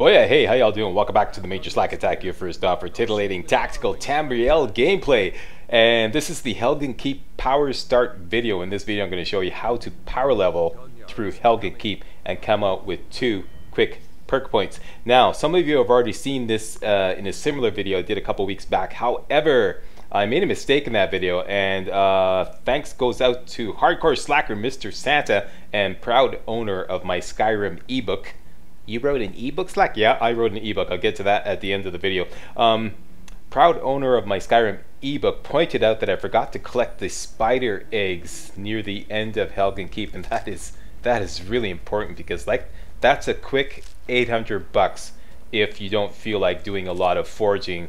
Oh yeah, hey, how y'all doing? Welcome back to the MajorSlackAttack here first off for titillating tactical Tambriel gameplay. And this is the Helgen Keep power start video. In this video I'm going to show you how to power level through Helgen Keep and come out with 2 quick perk points. Now, some of you have already seen this in a similar video I did a couple weeks back. However, I made a mistake in that video, and thanks goes out to hardcore slacker Mr. Santa and proud owner of my Skyrim ebook. You wrote an ebook, Slack? Yeah, I wrote an ebook. I'll get to that at the end of the video. Proud owner of my Skyrim ebook pointed out that I forgot to collect the spider eggs near the end of Helgen Keep, and that is really important because that's a quick 800 bucks if you don't feel like doing a lot of forging.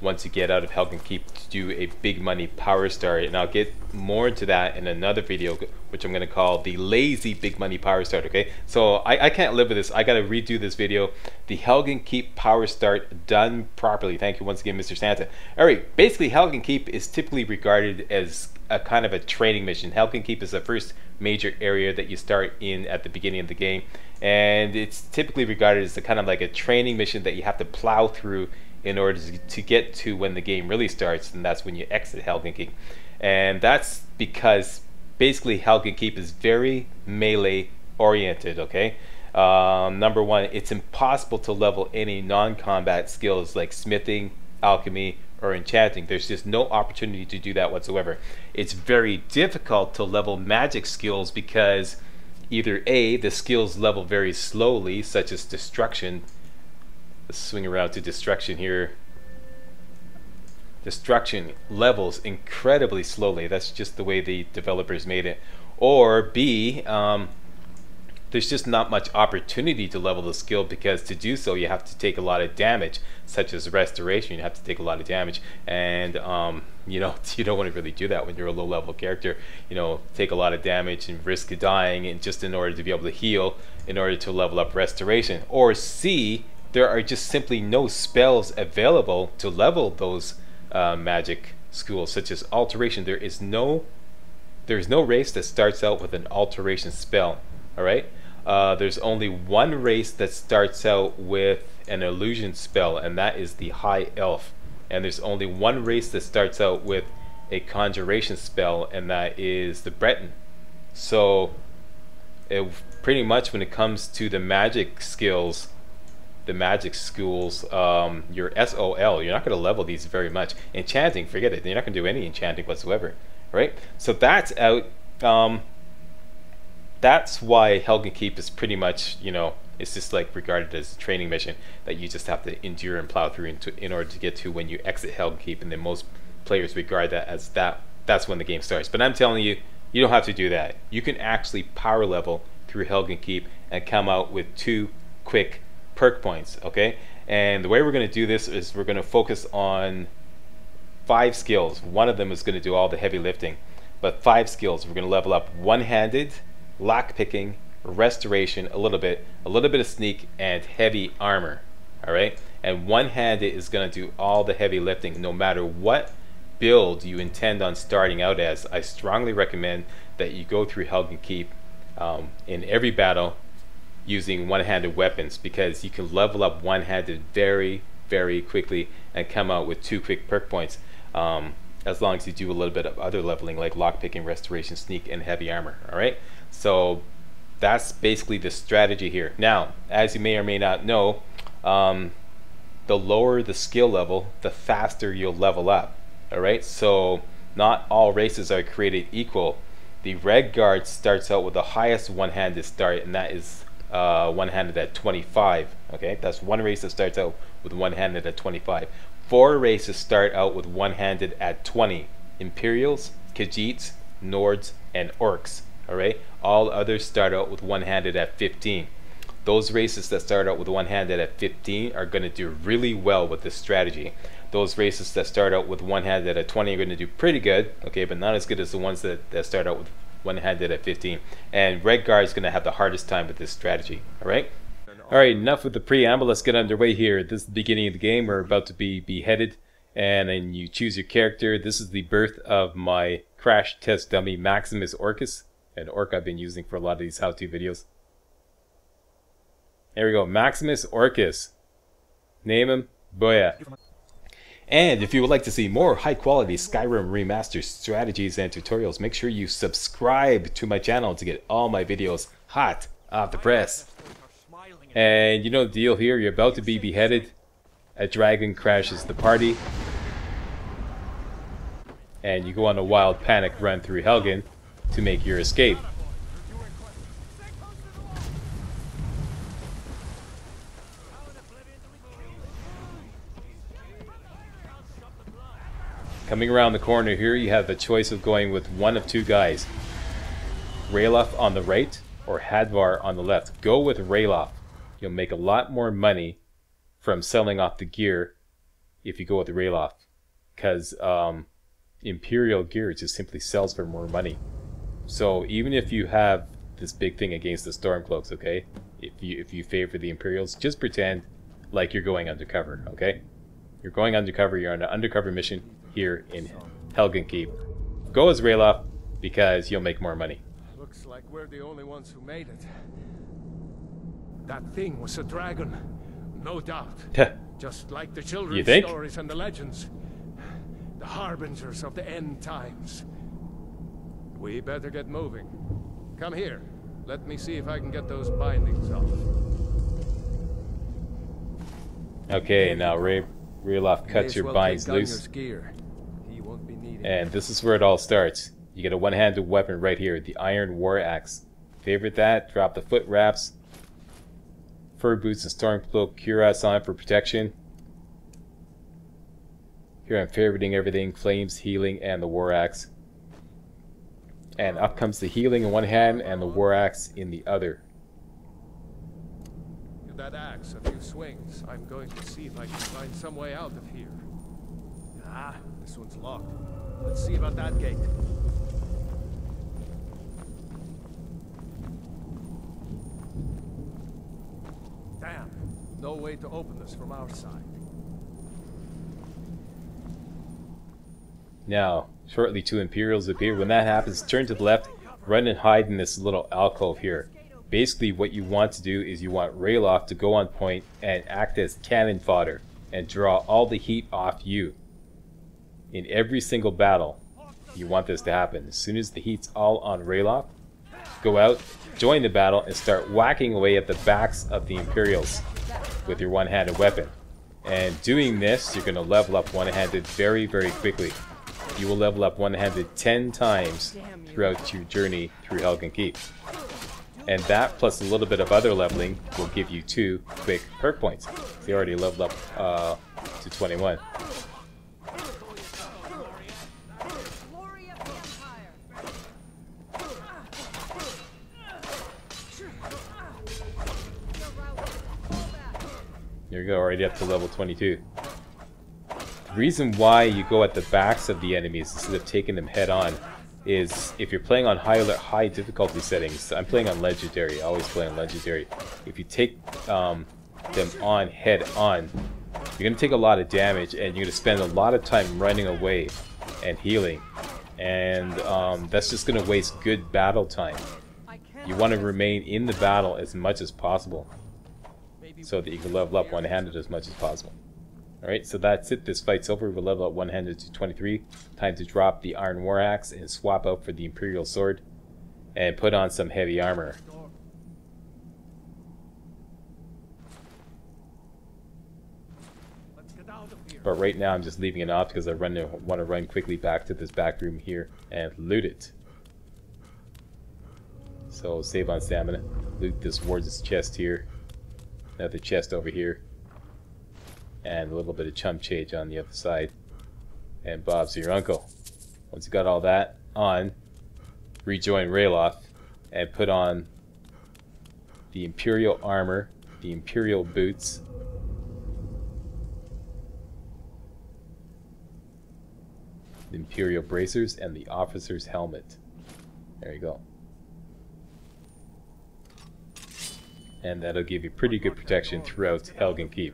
Once you get out of Helgen Keep to do a big money power start, and I'll get more into that in another video, which I'm going to call the lazy big money power start. Okay, so I can't live with this. I got to redo this video. The Helgen Keep power start done properly. Thank you once again, Mr. Santa. All right, basically Helgen Keep is typically regarded as a kind of a training mission. Helgen Keep is the first major area that you start in at the beginning of the game, and it's typically regarded as a kind of like a training mission that you have to plow through in order to get to when the game really starts, and that's when you exit Helgen Keep. And that's because basically Helgen Keep is very melee oriented, okay? Number one, it's impossible to level any non-combat skills like smithing, alchemy, or enchanting. There's just no opportunity to do that whatsoever. It's very difficult to level magic skills because either A, the skills level very slowly, such as destruction. Let's swing around to destruction here. Destruction levels incredibly slowly. That's just the way the developers made it. Or B, there's just not much opportunity to level the skill because to do so you have to take a lot of damage, such as restoration. You have to take a lot of damage, and you know, you don't want to really do that when you're a low level character. You know, take a lot of damage and risk dying, and just in order to be able to heal, in order to level up restoration. Or C, there are just simply no spells available to level those magic skills, such as alteration. There is no race that starts out with an alteration spell. All right, there's only one race that starts out with an illusion spell, and that is the high elf. And there's only one race that starts out with a conjuration spell, and that is the Breton. So pretty much when it comes to the magic skills, your SOL, you're not going to level these very much. Enchanting, forget it. You're not going to do any enchanting whatsoever, right? So that's out. That's why Helgen Keep is pretty much, you know, it's just like regarded as a training mission that you just have to endure and plow through in order to get to when you exit Helgen Keep, and then most players regard that as that's when the game starts. But I'm telling you, you don't have to do that. You can actually power level through Helgen Keep and come out with 2 quick perk points, okay? And the way we're going to do this is we're going to focus on 5 skills. One of them is going to do all the heavy lifting, but 5 skills. We're going to level up one-handed, lockpicking, restoration, a little bit of sneak, and heavy armor. All right, and one-handed is going to do all the heavy lifting, no matter what build you intend on starting out as. I strongly recommend that you go through Helgen Keep in every battle using one-handed weapons, because you can level up one-handed very, very quickly and come out with 2 quick perk points, as long as you do a little bit of other leveling like lockpicking, restoration, sneak, and heavy armor. All right, so that's basically the strategy here. Now, as you may or may not know, the lower the skill level, the faster you'll level up. All right, so not all races are created equal. The Red Guard starts out with the highest one-handed start, and that is one-handed at 25. Okay, that's one race that starts out with one-handed at 25. 4 races start out with one-handed at 20. Imperials, Khajiits, Nords, and Orcs. All right, all others start out with one-handed at 15. Those races that start out with one-handed at 15 are going to do really well with this strategy. Those races that start out with one-handed at 20 are going to do pretty good, okay, but not as good as the ones that start out with one-handed at 15. And Red Guard is going to have the hardest time with this strategy. All right, enough with the preamble. Let's get underway here. This is the beginning of the game. We're about to be beheaded, and then you choose your character. This is the birth of my crash test dummy, Maximus Orcus, an orc I've been using for a lot of these how-to videos. There we go. Maximus Orcus. Name him. Boya. And if you would like to see more high-quality Skyrim Remastered strategies and tutorials, make sure you subscribe to my channel to get all my videos hot off the press. And you know the deal here, you're about to be beheaded. A dragon crashes the party. And you go on a wild panic run through Helgen to make your escape. Coming around the corner here, you have the choice of going with one of two guys. Ralof on the right or Hadvar on the left. Go with Ralof. You'll make a lot more money from selling off the gear if you go with Ralof. Because Imperial gear just simply sells for more money. So even if you have this big thing against the Stormcloaks, okay? If you favor the Imperials, just pretend like you're going undercover, okay? You're going undercover, you're on an undercover mission here in Helgen Keep. Go as Ralof because you'll make more money. Looks like we're the only ones who made it. That thing was a dragon, no doubt. Just like the children's stories and the legends. The harbingers of the end times. We better get moving. Come here. Let me see if I can get those bindings off. Okay, now Ralof cuts your binds loose. And this is where it all starts. You get a one-handed weapon right here, the Iron War Axe. Favorite that, drop the foot wraps, fur boots and stormcloak cuirass on for protection. Here I'm favoriting everything, flames, healing, and the war axe. And up comes the healing in one hand and the war axe in the other. Give that axe a few swings. I'm going to see if I can find some way out of here. Ah, this one's locked. Let's see about that gate. Damn, no way to open this from our side. Now, shortly two Imperials appear. When that happens, turn to the left, run and hide in this little alcove here. Basically, what you want to do is you want Ralof to go on point and act as cannon fodder and draw all the heat off you. In every single battle, you want this to happen. As soon as the heat's all on Ralof, go out, join the battle, and start whacking away at the backs of the Imperials with your one-handed weapon. And doing this, you're going to level up one-handed very, very quickly. You will level up one-handed 10 times throughout your journey through Helgen Keep. And that, plus a little bit of other leveling, will give you 2 quick perk points. They already leveled up to 21. There you go, already up to level 22. The reason why you go at the backs of the enemies instead of taking them head on is if you're playing on high difficulty settings. I'm playing on Legendary, I always play on Legendary. If you take them on head on, you're going to take a lot of damage and you're going to spend a lot of time running away and healing. And that's just going to waste good battle time. You want to remain in the battle as much as possible, so that you can level up one-handed as much as possible. Alright, so that's it. This fight's over. We'll level up one-handed to 23. Time to drop the Iron War Axe and swap out for the Imperial Sword and put on some heavy armor. But right now I'm just leaving it off because I want to run quickly back to this back room here and loot it. So save on stamina. Loot this warden's chest here. Another chest over here, and a little bit of chump change on the other side, and Bob's your uncle. Once you got all that on, rejoin Ralof and put on the Imperial armor, the Imperial boots, the Imperial bracers, and the officer's helmet. There you go. And that'll give you pretty good protection throughout Helgen Keep.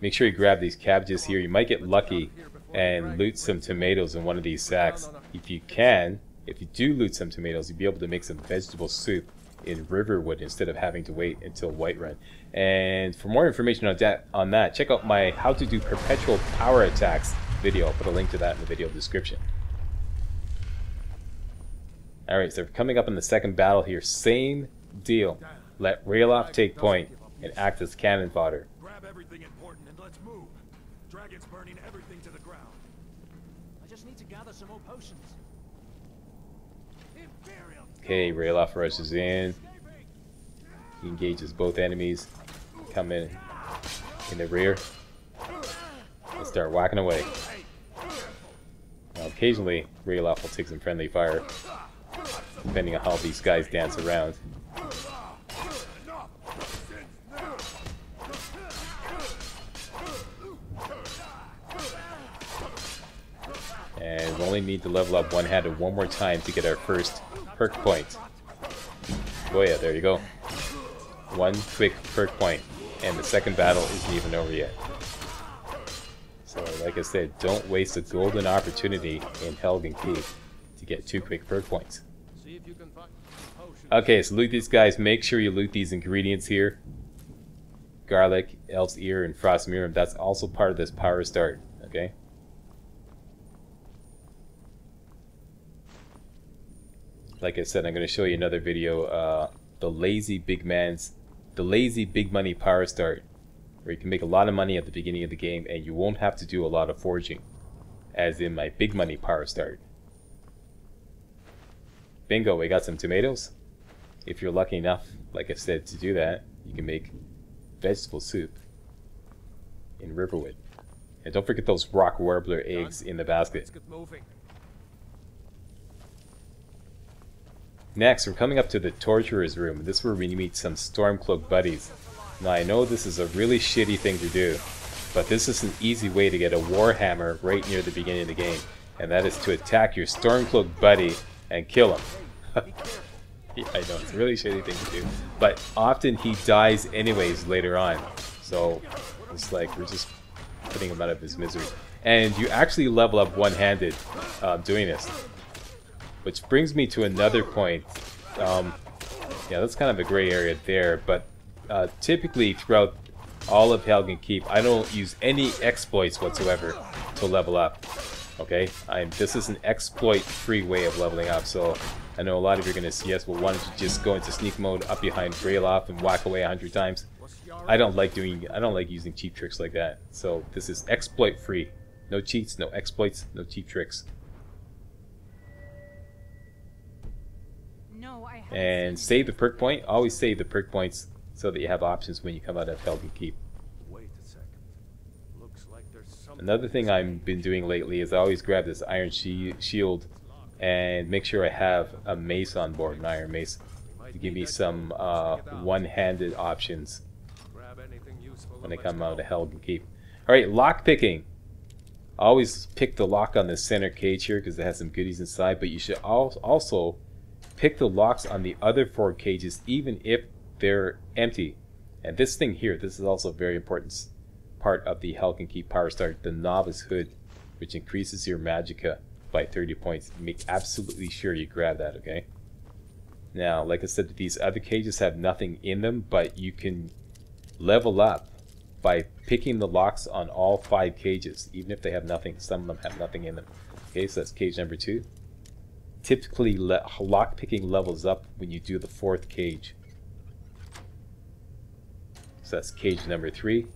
Make sure you grab these cabbages here. You might get lucky and loot some tomatoes in one of these sacks. If you can, If you do loot some tomatoes, you'll be able to make some vegetable soup in Riverwood instead of having to wait until Whiterun. And for more information on that, check out my how to do perpetual power attacks video. I'll put a link to that in the video description. Alright, so we're coming up in the second battle here. Same deal. Let Ralof take point and act as cannon fodder. Grab everything important and let's move. Dragon's burning everything to the ground. I just need to gather some more potions. Okay, Ralof rushes in. He engages both enemies. Come in the rear. And start whacking away. Now, occasionally, Ralof will take some friendly fire, depending on how these guys dance around. And we only need to level up one-handed one more time to get our first perk point. Oh yeah, there you go. One quick perk point, and the second battle isn't even over yet. So like I said, don't waste a golden opportunity in Helgen Keep to get 2 quick perk points. Okay, so loot these guys. Make sure you loot these ingredients here. Garlic, elf's ear, and frost mirum. That's also part of this power start, okay? Like I said, I'm going to show you another video, the lazy big money power start, where you can make a lot of money at the beginning of the game and you won't have to do a lot of forging, as in my big money power start. Bingo, we got some tomatoes. If you're lucky enough, like I said, to do that, you can make vegetable soup in Riverwood. And don't forget those rock warbler eggs in the basket. Let's get moving. Next, we're coming up to the Torturer's Room. This is where we meet some Stormcloak buddies. Now, I know this is a really shitty thing to do, but this is an easy way to get a Warhammer right near the beginning of the game, and that is to attack your Stormcloak buddy and kill him. Yeah, I know, it's a really shitty thing to do, but often he dies anyways later on, so it's like we're just putting him out of his misery. And you actually level up one-handed doing this. Which brings me to another point. Yeah, that's kind of a gray area there, but typically throughout all of Helgen Keep, I don't use any exploits whatsoever to level up, okay? This is an exploit-free way of leveling up, so I know a lot of you are going to see us will want to just go into sneak mode up behind Ralof and whack away 100 times. I don't like using cheap tricks like that, so this is exploit-free. No cheats, no exploits, no cheap tricks. And save the perk point. Always save the perk points so that you have options when you come out of Helgen Keep. Wait a second. Looks like there's something. Another thing I've been doing lately is I always grab this iron shield and make sure I have a mace on board, an iron mace, to give me some one-handed options when I come out of Helgen Keep. Alright, lock picking. Always pick the lock on the center cage here because it has some goodies inside, but you should also pick the locks on the other 4 cages even if they're empty. And this thing here, this is also a very important part of the Helgen Keep power start, the novice hood, which increases your magicka by 30 points. Make absolutely sure you grab that, okay? Now, like I said, these other cages have nothing in them, but you can level up by picking the locks on all 5 cages, even if they have nothing. Some of them have nothing in them. Okay, so that's cage number 2. Typically, lockpicking levels up when you do the 4th cage. So that's cage number 3.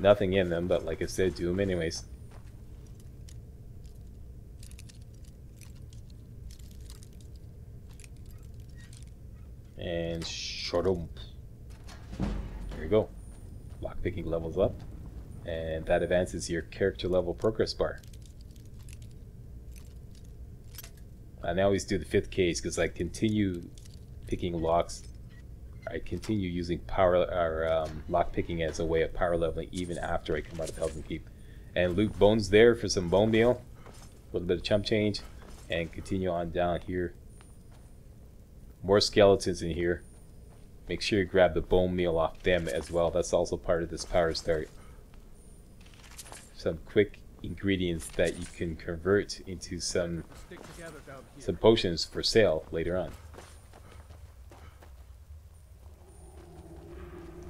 Nothing in them, but like I said, do them anyways. And shortomp. There you go. Lockpicking levels up, and that advances your character level progress bar. I always do the 5th cage because I continue picking locks. I continue using lock picking as a way of power leveling even after I come out of Helgen Keep. And loot bones there for some bone meal, a little bit of chump change, and continue on down here. More skeletons in here. Make sure you grab the bone meal off them as well. That's also part of this power start. Some quick ingredients that you can convert into some potions for sale later on.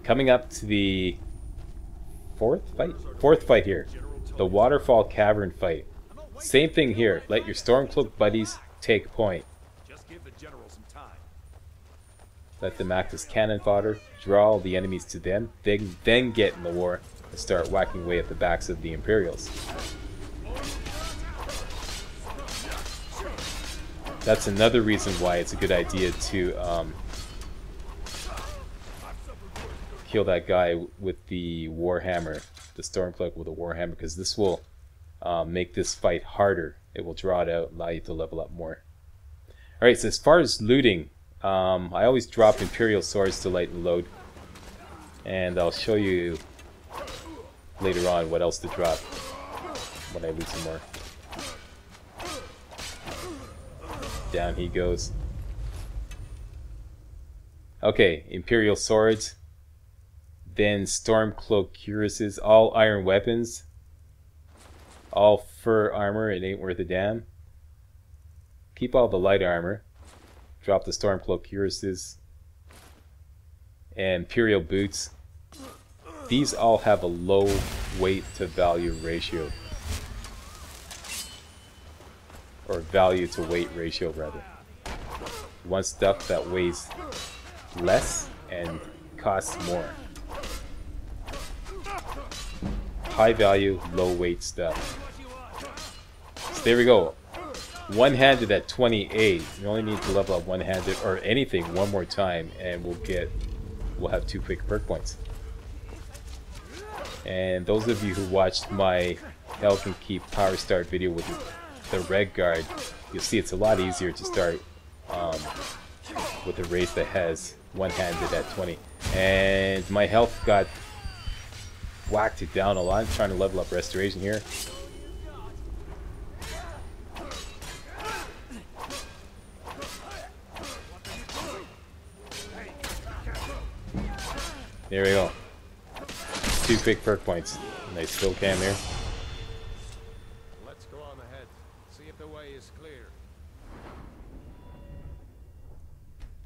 Coming up to the fourth fight here, the Waterfall Cavern fight. Same thing here. Let your Stormcloak buddies take point. Let them act as cannon fodder, draw the enemies to them, then get in the war and start whacking away at the backs of the Imperials. That's another reason why it's a good idea to kill that guy with the Warhammer, the Stormcloak with a Warhammer, because this will make this fight harder. It will draw it out and allow you to level up more. Alright, so as far as looting, I always drop Imperial Swords to lighten load, and I'll show you later on what else to drop when I loot some more. Down he goes. Okay, Imperial Swords, then Stormcloak cuirasses, all iron weapons, all fur armor, it ain't worth a damn. Keep all the light armor. Drop the Stormcloak cuirasses and Imperial boots. These all have a low weight to value ratio, or value to weight ratio rather. You want stuff that weighs less and costs more. High value, low weight stuff. So there we go. One-handed at 28. You only need to level up one-handed or anything one more time, and we'll have 2 quick perk points. And those of you who watched my Helgen Keep Power Start video with the Red Guard, you'll see it's a lot easier to start with a race that has one-handed at 20. And my health got whacked it down a lot. I'm trying to level up restoration here. There we go. 2 quick perk points. Nice skill cam here. Let's go on ahead. See if the way is clear.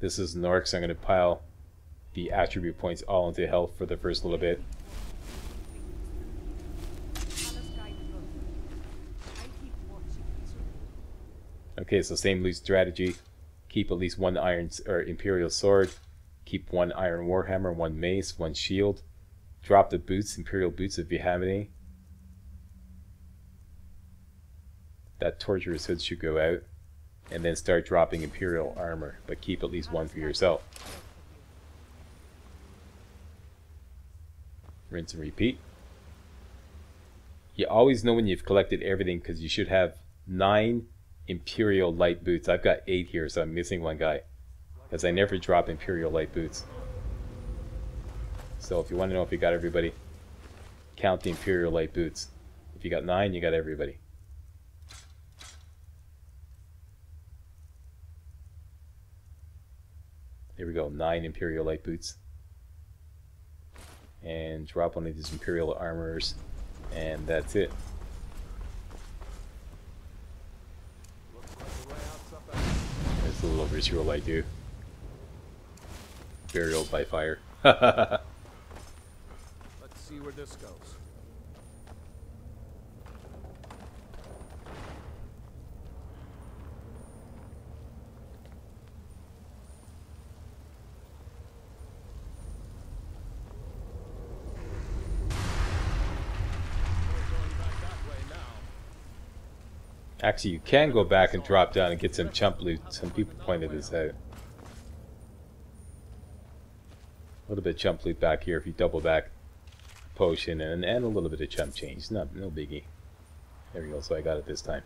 This is an orc, so I'm going to pile the attribute points all into health for the first little bit. Okay, so same loot strategy. Keep at least one iron or Imperial sword. Keep one iron warhammer, one mace, one shield. Drop the boots, Imperial boots if you have any. That torturous hood should go out. And then start dropping Imperial armor, but keep at least one for yourself. Rinse and repeat. You always know when you've collected everything because you should have 9 Imperial light boots. I've got 8 here, so I'm missing one guy, because I never drop Imperial light boots. So if you want to know if you got everybody, count the Imperial light boots. If you got 9, you got everybody. There we go, 9 Imperial light boots. And drop one of these Imperial armors, and that's it. There's a little ritual I do. Burial by fire. Let's see where this goes. Actually, you can go back and drop down and get some chump loot. Some people pointed this out. A little bit of chump loot back here if you double back potion and a little bit of chump change. No biggie. There we go, so I got it this time.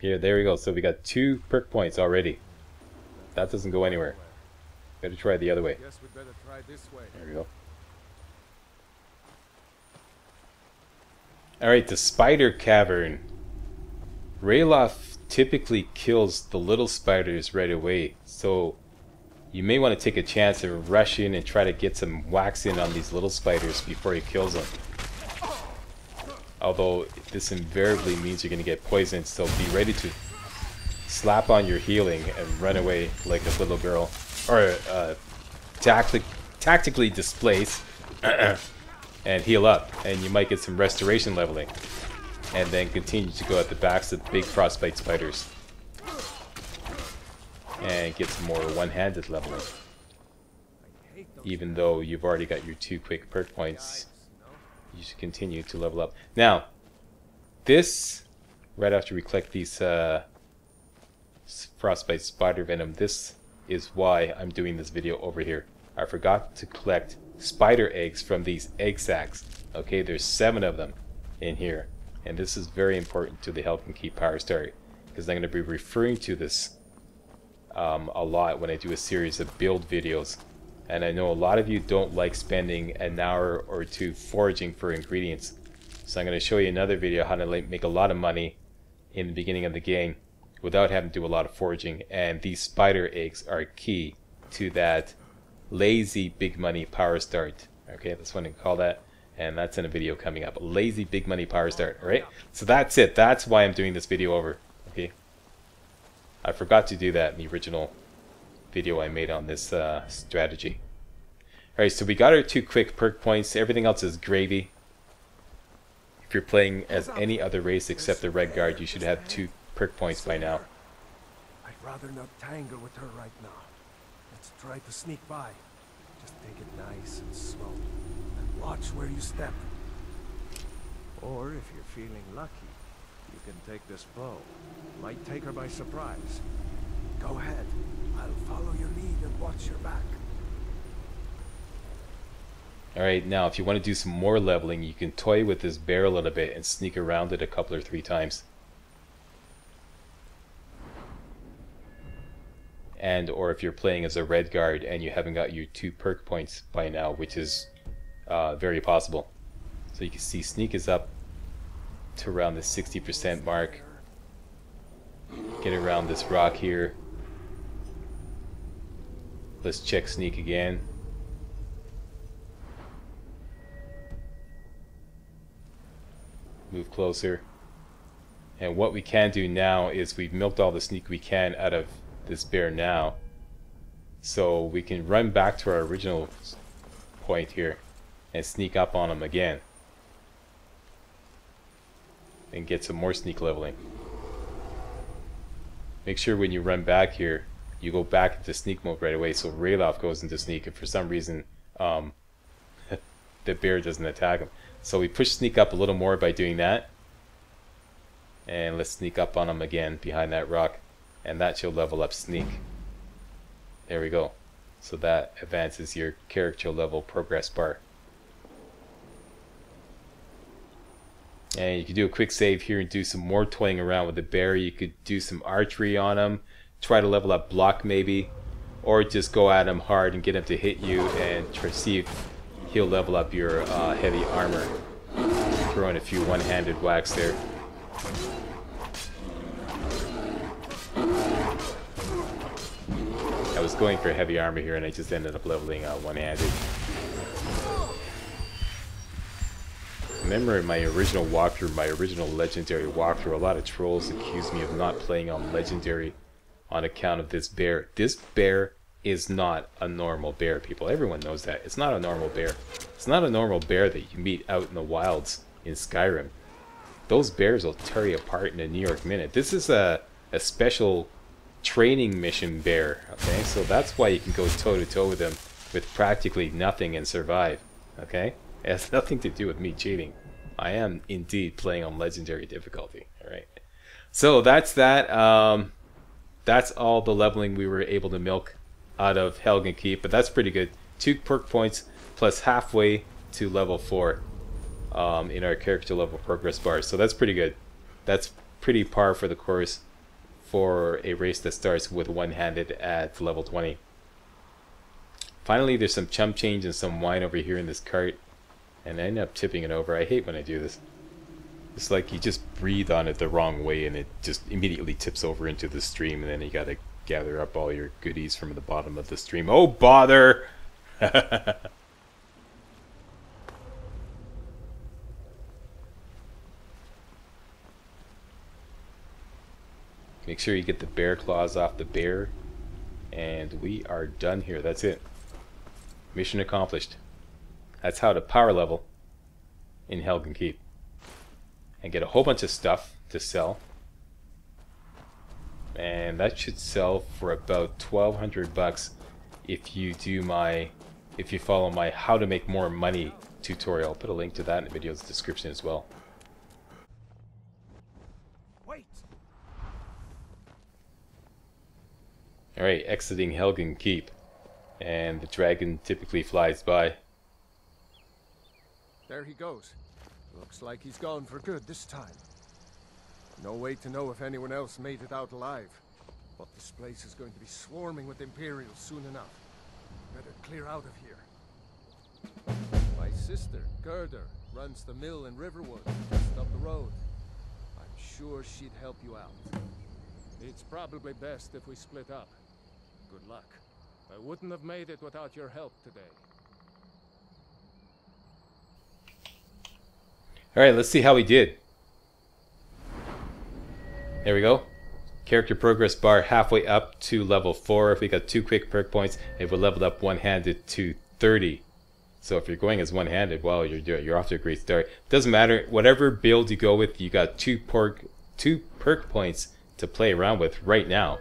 Here, there we go. So we got 2 perk points already. That doesn't go anywhere. Better try the other way. Yes, we better try this way. There we go. Alright, the spider cavern. Ralof typically kills the little spiders right away, so you may want to take a chance and rush in and try to get some wax in on these little spiders before he kills them. Although this invariably means you're going to get poisoned, so be ready to slap on your healing and run away like a little girl. Or tactically displace and heal up, and you might get some restoration leveling. And then continue to go at the backs of the big frostbite spiders. And get some more one-handed leveling. Even though you've already got your 2 quick perk points, you should continue to level up. Now, this, right after we collect these frostbite spider venom, this is why I'm doing this video over here. I forgot to collect spider eggs from these egg sacks. Okay, there's 7 of them in here. And this is very important to the Helgen Keep power story, because I'm going to be referring to this a lot when I do a series of build videos. And I know a lot of you don't like spending an hour or 2 foraging for ingredients. So I'm going to show you another video how to make a lot of money in the beginning of the game without having to do a lot of foraging. And these spider eggs are key to that lazy big money power start. Okay, that's what I call that. And that's in a video coming up. Lazy big money power start, alright? So that's it. That's why I'm doing this video over. Okay. I forgot to do that in the original video I made on this strategy. Alright, so we got our 2 quick perk points. Everything else is gravy. If you're playing as any other race except the Red Guard, you should have 2 perk points by now. I'd rather not tangle with her right now. Let's try to sneak by. Just take it nice and slow. Watch where you step. Or if you're feeling lucky, you can take this bow. Might take her by surprise. Go ahead. I'll follow your lead and watch your back. Alright, now if you want to do some more leveling, you can toy with this bear a little bit and sneak around it a couple or 3 times. And or if you're playing as a Red Guard and you haven't got your 2 perk points by now, which is very possible. So you can see sneak is up to around the 60% mark. Get around this rock here. Let's check sneak again. Move closer. And what we can do now is we've milked all the sneak we can out of this bear now. So we can run back to our original point here and sneak up on him again and get some more sneak leveling. Make sure when you run back here you go back into sneak mode right away, so Ralof goes into sneak and for some reason the bear doesn't attack him. So we push sneak up a little more by doing that, and let's sneak up on him again behind that rock, and that should level up sneak. There we go. So that advances your character level progress bar. And you can do a quick save here and do some more toying around with the bear. You could do some archery on him, try to level up block maybe, or just go at him hard and get him to hit you and try to see if he'll level up your heavy armor. Throw in a few one-handed whacks there. I was going for heavy armor here and I just ended up leveling one-handed. Remember in my original walkthrough, my original legendary walkthrough, a lot of trolls accused me of not playing on legendary on account of this bear. This bear is not a normal bear, people. Everyone knows that. It's not a normal bear. It's not a normal bear that you meet out in the wilds in Skyrim. Those bears will tear you apart in a New York minute. This is a special training mission bear, okay? So that's why you can go toe-to-toe with them with practically nothing and survive, okay? It has nothing to do with me cheating. I am indeed playing on legendary difficulty. Alright. So that's that. That's all the leveling we were able to milk out of Helgen Keep, but that's pretty good. 2 perk points plus halfway to level 4 in our character level progress bar. So that's pretty good. That's pretty par for the course for a race that starts with one-handed at level 20. Finally, there's some chump change and some wine over here in this cart. And I end up tipping it over. I hate when I do this. It's like you just breathe on it the wrong way and it just immediately tips over into the stream, and then you gotta gather up all your goodies from the bottom of the stream. Oh, bother! Make sure you get the bear claws off the bear. And we are done here. That's it. Mission accomplished. That's how to power level in Helgen Keep. And get a whole bunch of stuff to sell. And that should sell for about 1,200 bucks if you do my, if you follow my how to make more money tutorial. I'll put a link to that in the video's description as well. Alright, exiting Helgen Keep, and the dragon typically flies by. There he goes. Looks like he's gone for good this time. No way to know if anyone else made it out alive, but this place is going to be swarming with Imperials soon enough. Better clear out of here. My sister, Gerda, runs the mill in Riverwood, just up the road. I'm sure she'd help you out. It's probably best if we split up. Good luck. I wouldn't have made it without your help today. Alright, let's see how we did. There we go. Character progress bar halfway up to level 4. If we got 2 quick perk points, if we leveled up one-handed to 30. So if you're going as one-handed, well, you're off to a great start. Doesn't matter. Whatever build you go with, you got 2 perk points to play around with right now,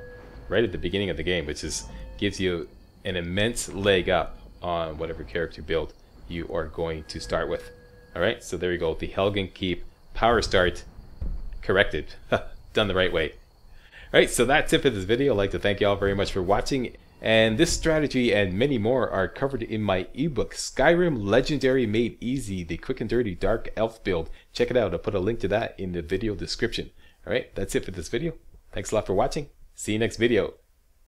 right at the beginning of the game, which is gives you an immense leg up on whatever character build you are going to start with. Alright, so there you go, the Helgen Keep power start corrected. Done the right way. Alright, so that's it for this video. I'd like to thank you all very much for watching, and this strategy and many more are covered in my ebook, Skyrim Legendary Made Easy, the Quick and Dirty Dark Elf Build. Check it out, I'll put a link to that in the video description. Alright, that's it for this video. Thanks a lot for watching. See you next video.